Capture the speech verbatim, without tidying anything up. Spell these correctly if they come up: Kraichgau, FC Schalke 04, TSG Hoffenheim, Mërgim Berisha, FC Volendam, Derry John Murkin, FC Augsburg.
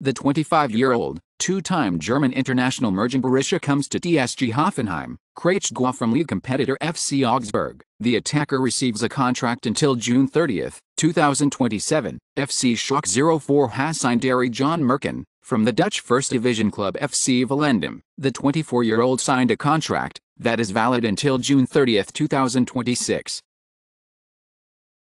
The twenty-five-year-old, two-time German international Mërgim Berisha comes to T S G Hoffenheim, Kraichgau from league competitor F C Augsburg. The attacker receives a contract until June thirtieth, two thousand twenty-seven. F C Schalke zero four has signed Derry John Murkin from the Dutch First Division club F C Volendam. The twenty-four-year-old signed a contract that is valid until June thirtieth, two thousand twenty-six.